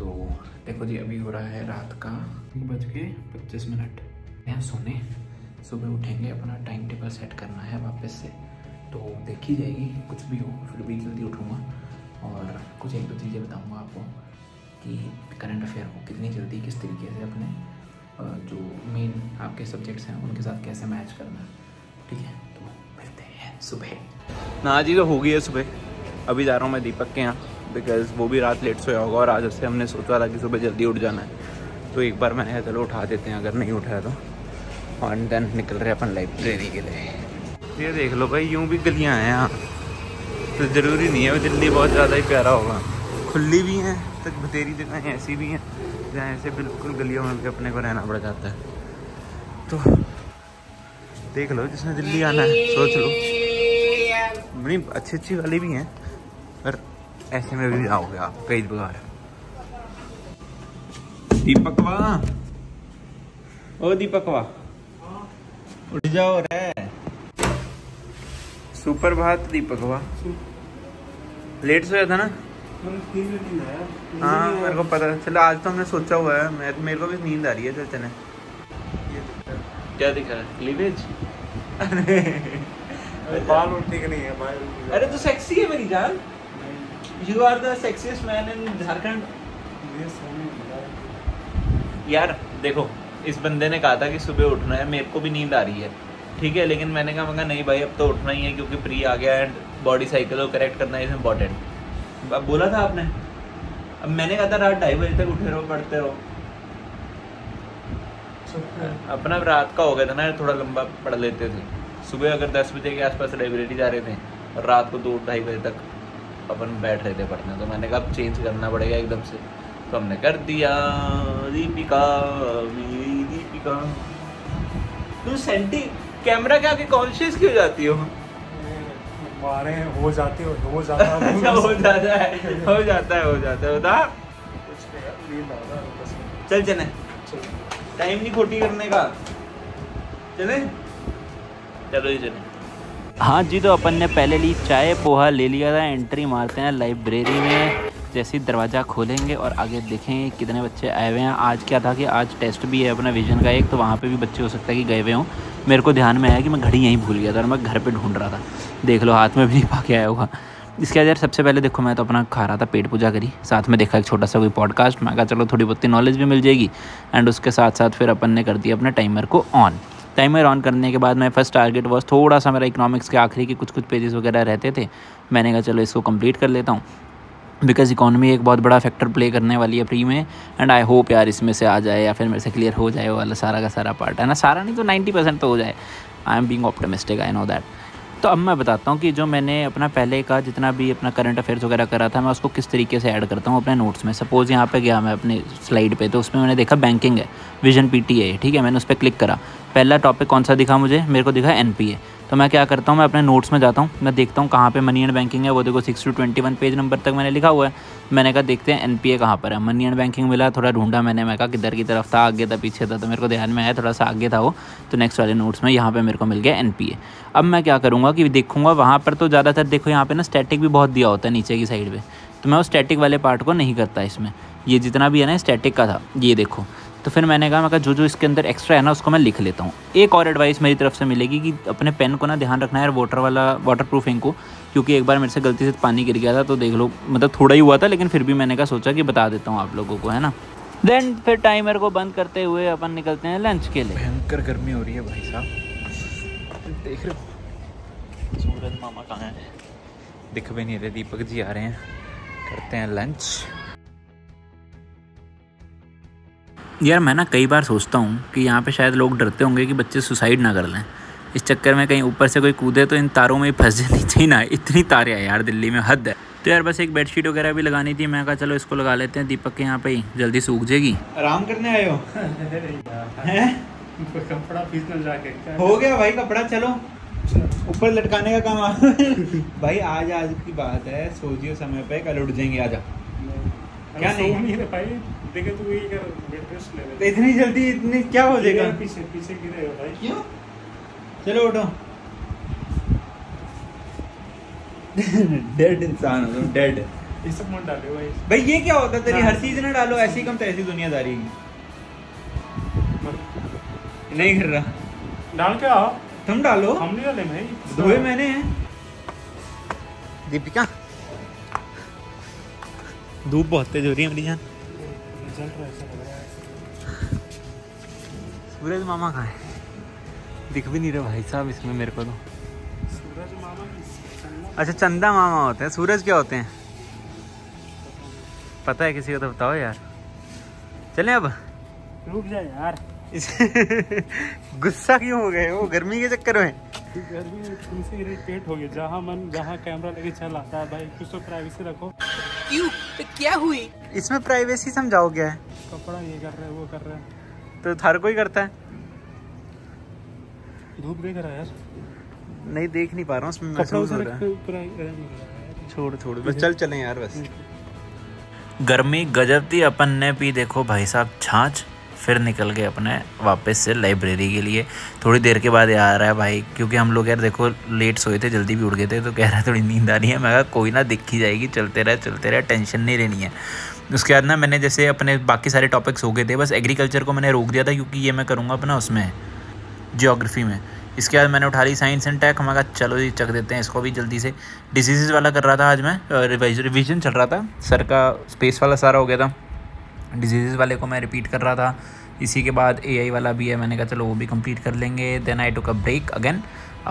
तो देखो जी अभी हो रहा है रात का 1:25। यहाँ सोने, सुबह उठेंगे, अपना टाइम टेबल सेट करना है वापस से, तो देखी जाएगी, कुछ भी हो फिर भी जल्दी उठूँगा और कुछ 1-2 चीज़ें बताऊँगा आपको कि करंट अफेयर हो कितनी जल्दी, किस तरीके से अपने जो मेन आपके सब्जेक्ट्स हैं उनके साथ कैसे मैच करना, ठीक है। तो मिलते हैं सुबह। ना जी तो हो गई है सुबह, अभी जा रहा हूँ मैं दीपक के यहाँ, बिकॉज़ वो भी रात लेट सोया होगा और आज उससे हमने सोचा था कि सुबह जल्दी उठ जाना है, तो एक बार मैंने कहा चलो उठा देते हैं अगर नहीं उठाया तो। ऑन देन निकल रहे अपन लाइब्रेरी के लिए। ये देख लो भाई, यूँ भी गलियाँ हैं यहाँ, तो ज़रूरी नहीं है दिल्ली बहुत ज़्यादा ही प्यारा होगा, खुली भी हैं तो बतेरी जगह ऐसी भी हैं जहाँ ऐसे बिल्कुल गलियों में भी अपने को रहना पड़ जाता है। तो देख लो, जिसने दिल्ली आना है सोच लो, नहीं अच्छी वाली भी हैं पर ऐसे में भी आओगे आप कई बार। दीपक वाह, ओ दीपक वाह उठ जाओ रे। सुप्रभात दीपक वाह, लेट सोया था ना? हाँ मेरे को पता चला, आज तो हमने सोचा हुआ है, मेरे को भी नींद आ रही है। चल चले, क्या दिखा रहा है? लीवेज। अरे बाल उठने के नहीं है भाई। अरे तू सेक्सी है मेरी जान, You are the sexiest man in Jharkhand. यार देखो, इस बंदे ने कहा था कि सुबह उठना है, मेरे को भी नींद आ रही है, ठीक है, लेकिन मैंने कहा नहीं भाई अब तो उठना ही है क्योंकि प्री आ गया एंड बॉडी साइकिल को करेक्ट करना इज इम्पोर्टेंट। अब बोला था आपने, अब मैंने कहा था रात 2:30 बजे तक उठे रहो, पढ़ते रहो। अपना रात का हो गया था ना, थोड़ा लंबा पढ़ लेते थे। सुबह अगर 10 बजे के आसपास लाइब्रेरी जा रहे थे और रात को 2-2:30 बजे तक अपन बैठ रहे थे पढ़ने, तो मैंने कहा अब चेंज करना पड़ेगा एकदम से, तो हमने कर दिया। दीपिका मेरी दीपिका, तू सेंटी कैमरा के आगे कॉन्शियस क्यों जाती हो? मारे हो जाता है बता। चल चले, टाइम नहीं खोटी करने का, चले चलो ही चले। हाँ जी, तो अपन ने पहले ली चाय, पोहा ले लिया था। एंट्री मारते हैं लाइब्रेरी में, जैसे ही दरवाज़ा खोलेंगे और आगे देखेंगे कितने बच्चे आए हुए हैं। आज क्या था कि आज टेस्ट भी है अपना विजन का एक, तो वहाँ पे भी बच्चे हो सकता है कि गए हुए हों। मेरे को ध्यान में आया कि मैं घड़ी यहीं भूल गया था और मैं घर पर ढूंढ रहा था, देख लो हाथ में भी नहीं पा के आया होगा। इसके अलावा सबसे पहले देखो, मैं तो अपना खा रहा था पेट पूजा करी, साथ में देखा एक छोटा सा कोई पॉडकास्ट, मैं कहा चलो थोड़ी बहुत नॉलेज भी मिल जाएगी। एंड उसके साथ साथ फिर अपन ने कर दिया अपने टाइमर को ऑन। टाइमर ऑन करने के बाद मैं फर्स्ट टारगेट वॉज थोड़ा सा मेरा इकोनॉमिक्स के आखिरी के कुछ पेजेस वगैरह रहते थे, मैंने कहा चलो इसको कंप्लीट कर लेता हूँ बिकॉज़ इकोनॉमी एक बहुत बड़ा फैक्टर प्ले करने वाली है प्री में। एंड आई होप यार इसमें से आ जाए या फिर मेरे से क्लियर हो जाए वाला सारा का सारा पार्ट, है ना, सारा नहीं तो 90% तो हो जाए। I am being optimistic, I know that. तो अब मैं बताता हूँ कि जो मैंने अपना पहले का जितना भी अपना करंट अफेयर्स वगैरह करा था, मैं उसको किस तरीके से ऐड करता हूँ अपने नोट्स में। सपोज़ यहाँ पे गया मैं अपने स्लाइड पे, तो उसमें मैंने देखा बैंकिंग है, विजन पीटीए, ठीक है, मैंने उस पर क्लिक करा। पहला टॉपिक कौन सा दिखा मुझे? मेरे को दिखा एनपीए। तो मैं क्या करता हूँ, मैं अपने नोट्स में जाता हूँ, मैं देखता हूँ कहाँ पे मनी एंड बैंकिंग है। वो देखो 621 पेज नंबर तक मैंने लिखा हुआ है। मैंने कहा देखते हैं एनपीए कहाँ पर है। मनी एंड बैंकिंग मिला, थोड़ा ढूंढा मैंने, मैं कहा किधर की तरफ था, आगे था पीछे था, तो मेरे को ध्यान में आया थोड़ा सा आगे था वो, तो नेक्स्ट वाले नोट्स में यहाँ पर मेरे को मिल गया एनपीए। अब मैं क्या करूँगा कि देखूँगा वहाँ पर, तो ज़्यादातर देखो यहाँ पर ना स्टैटिक भी बहुत दिया होता है नीचे की साइड पर, तो मैं उस स्टैटिक वाले पार्ट को नहीं करता इसमें। ये जितना भी है ना स्टैटिक का था, ये देखो। तो फिर मैंने कहा जो जो इसके अंदर एक्स्ट्रा है ना उसको मैं लिख लेता हूँ। एक और एडवाइस मेरी तरफ से मिलेगी कि अपने पेन को ना ध्यान रखना है यार, वाटर प्रूफिंग को, क्योंकि एक बार मेरे से गलती से पानी गिर गया था, तो देख लो मतलब थोड़ा ही हुआ था, लेकिन फिर भी मैंने कहा सोचा कि बता देता हूँ आप लोगों को, है ना। देन फिर टाइमर को बंद करते हुए अपन निकलते हैं लंच के लिए। भयंकर गर्मी हो रही है भाई साहब, देख रहे हो। सूरज मामा कहाँ हैं? दिख भी नहीं रहे। दीपक जी आ रहे हैं, करते हैं लंच। यार मैं ना कई बार सोचता हूँ कि यहाँ पे शायद लोग डरते होंगे कि बच्चे सुसाइड ना कर लें, इस चक्कर में कहीं ऊपर से कोई कूदे तो इन तारों में ही फंस जाए नीचे ही ना। इतनी तारे हैं यार दिल्ली में, हद है। तो यार बस एक बेडशीट वगैरह भी लगानी थी, मैं कहा चलो इसको लगा लेते हैं दीपक के यहाँ पे ही, जल्दी सूख जाएगी। आराम करने आए हो? कपड़ा हो गया भाई, कपड़ा चलो ऊपर लटकाने का काम। भाई आज की बात है, सोचिए समय पे, कल उठ जाएंगे। आजा क्या नहीं भाई, देखो तू ये बेड रेस्ट ले ले इतनी जल्दी, इतनी क्या हो जाएगा? पीछे गिरेगा भाई, क्यों? चलो उठो। डेड इंसान हो तुम, डेड। ये सब मत डालो भाई, ये क्या होता है तेरी हर चीज ना डालो, ऐसी कम तैसी दुनियादारी नहीं कर रहा। डाल क्या तुम डालो, हम नहीं डाले भाई, धोए मैंने हैं। दीपिका धूप बहुत तेज हो रही है मेरी जान, सूरज मामा कहाँ है, दिख भी नहीं रहा भाई साहब इसमें मेरे को तो। सूरज मामा अच्छा चंदा मामा होते हैं, सूरज क्या होते हैं पता है किसी को तो बताओ यार। चलें अब, रुक जा यार गुस्सा क्यों हो गए वो, गर्मी के चक्कर में गर्मी से इरिटेट हो गए। जहाँ मन जहाँ कैमरा लेके चल आता है भाई, कुछ तो प्राइवेसी रखो। क्यों क्या हुई इसमें, प्राइवेसी समझाओ क्या है, कपड़ा ये कर रहे हैं वो कर रहे हैं तो थार को ही करता है। धूप देख रहा है यार, नहीं देख नहीं पा रहा हूँ उसमें महसूस हो रहा है। छोड़ छोड़ बस चल चलें यार बस। गर्मी गजब थी, अपन ने पी देखो भाई साहब छाछ, फिर निकल गए अपने वापस से लाइब्रेरी के लिए। थोड़ी देर के बाद आ रहा है भाई, क्योंकि हम लोग यार देखो लेट सोए थे, जल्दी भी उठ गए थे, तो कह रहा है थोड़ी नींद आ रही है। मैं कहा कोई ना, दिखी जाएगी, चलते रहे, टेंशन नहीं लेनी है। उसके बाद ना मैंने जैसे अपने बाकी सारे टॉपिक्स हो गए थे, बस एग्रीकल्चर को मैंने रोक दिया था क्योंकि ये मैं करूँगा अपना उसमें जियोग्राफी में। इसके बाद मैंने उठा ली साइंस एंड टेक, हमें कहा चलो जी चक देते हैं इसको भी जल्दी से। डिसीजेज़ वाला कर रहा था आज मैं, रिविजन चल रहा था सर का, स्पेस वाला सारा हो गया था, डिजीज़ वाले को मैं रिपीट कर रहा था। इसी के बाद एआई वाला भी है, मैंने कहा चलो वो भी कंप्लीट कर लेंगे। Then I took a break again,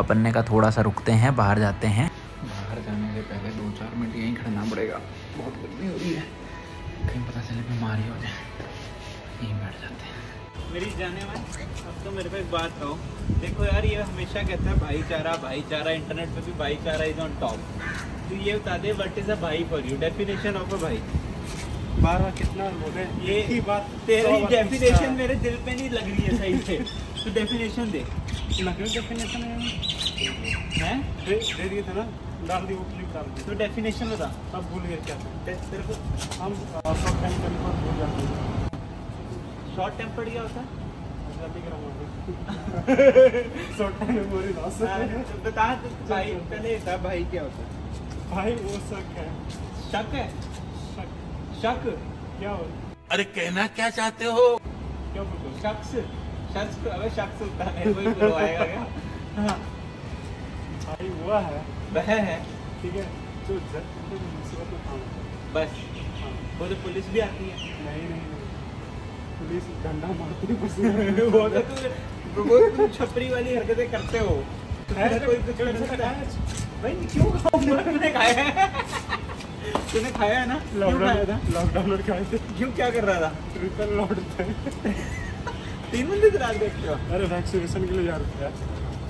अपन ने कहा थोड़ा सा रुकते हैं, बाहर जाते हैं। बाहर जाने से पहले 2-4 मिनट यहीं खड़ना पड़ेगा, बहुत गर्मी हो रही है, कहीं पता चले बीमारी हो जाए, यहीं बैठ जाते हैं। मेरी जाने में अब तो मेरे को एक बात कहो, देखो यार ये हमेशा कहता है भाईचारा भाईचारा, इंटरनेट पर भी भाईचारा इज ऑन टॉप, तो ये बता दे व्हाट इज अ भाई for you, definition of a भाई। 12 कितना हो गए, ये बात तेरी डेफिनेशन मेरे दिल पे नहीं लग रही है सही से, तो डेफिनेशन दे। डेफिनेशन है दे दिए थे ना, डाल दी वो क्लिक डाल दी, तो डेफिनेशन बता। अब भूल गया क्या तेरे को, हम शॉर्ट टेम्पर्ड भूल जाते हैं। शॉर्ट टेम्पर्ड क्या होता है, शॉर्ट टाइम मेमोरी लॉस बता भाई, पहले बता भाई क्या होता है। भाई वो शक है, शक है, शक क्या हो, अरे कहना क्या चाहते हो, क्या बोलो शख्स, शख्स शख्स होता है कोई बुलवाएगा क्या। हाँ भाई वो है, वह है, ठीक है, जो मुसीबत में काम बस। हाँ वो तो पुलिस भी आती है, नहीं नहीं पुलिस डंडा मारती है, वो तुम छपरी वाली हरकतें करते हो, कोई कुछ करता है भाई क्यों खाओ, है तूने खाया है ना, लॉकडाउन में खाए थे क्यों, क्या कर रहा था, ट्रिपल लॉट थे 3 बंदे चला देखते हो। अरे वैक्सीनेशन के लिए जा रहे थे,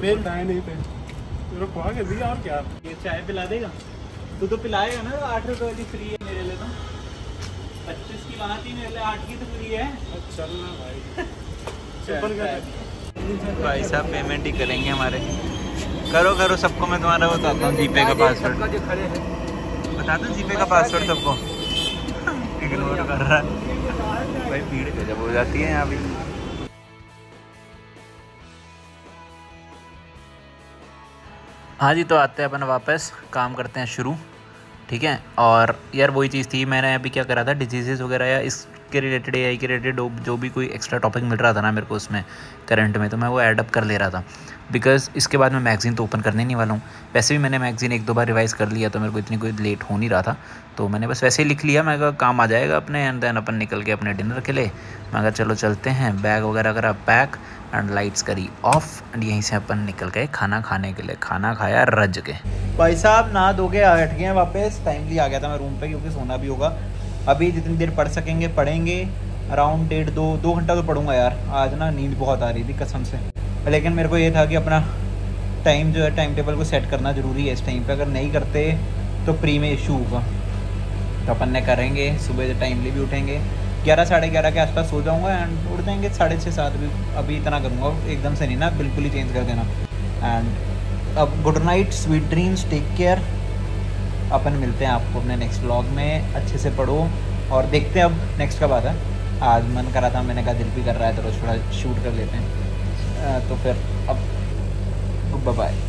मेरे टाइम नहीं थे, तेरे को आगे दी और क्या, ये चाय पिला देगा तू तो पिलाएगा ना, 8 रुपए की फ्री है मेरे लिए तो, 25 की वहाँ थी मेरे लिए 8 की तो फ्री है। चल ना भाई, भाई साहब पेमेंट ही करेंगे हमारे, करो करो सबको, मैं तुम्हारा बताता हूँ जीपे का पासवर्ड बता दो, जीपे का पासवर्ड सबको। इग्नोर कर रहा है भाई, भीड़ गजब हो जाती है यहाँ भी। हाँ जी, तो आते हैं अपन वापस, काम करते हैं शुरू, ठीक है। और यार वही चीज़ थी, मैंने अभी क्या करा था, डिजीजेस वगैरह या इसके रिलेटेड एआई के रिलेटेड जो भी कोई एक्स्ट्रा टॉपिक मिल रहा था ना मेरे को उसमें करंट में, तो मैं वो ऐडअप कर ले रहा था, बिकॉज इसके बाद मैं मैगज़ीन तो ओपन करने नहीं वाला हूँ। वैसे भी मैंने मैगज़ीन 1-2 बार रिवाइज़ कर लिया, तो मेरे को इतनी कोई लेट हो नहीं रहा था, तो मैंने बस वैसे ही लिख लिया, मैं कहा काम आ जाएगा अपने। एंड देन अपन निकल के अपने डिनर के लिए, मैं कहा चलो चलते हैं, बैग वगैरह करा पैक एंड लाइट्स करी ऑफ, एंड यहीं से अपन निकल गए खाना खाने के लिए। खाना खाया रज के भाई साहब, नहा धो के हट गए वापस, टाइमली आ गया था मैं रूम पर क्योंकि सोना भी होगा। अभी जितनी देर पढ़ सकेंगे पढ़ेंगे, अराउंड 1.5-2 घंटा तो पढ़ूंगा यार, आज ना नींद बहुत आ रही थी कसम से। लेकिन मेरे को ये था कि अपना टाइम जो है टाइम टेबल को सेट करना ज़रूरी है इस टाइम पे, अगर नहीं करते तो प्री में इशू होगा, तो अपन ने करेंगे। सुबह से टाइमली भी उठेंगे, 11-11:30 के आसपास सो जाऊंगा एंड उठ जाएंगे 6:30-7 भी, अभी इतना करूँगा, एकदम से नहीं ना, बिल्कुल ही चेंज कर देना। एंड अब good night, sweet dreams, take care, अपन मिलते हैं आपको अपने नेक्स्ट व्लॉग में। अच्छे से पढ़ो और देखते हैं अब नेक्स्ट कब आता है। आज मन करा था, मैंने कहा दिल भी कर रहा है तो रोज़ थोड़ा शूट कर लेते हैं, तो फिर अब बाय।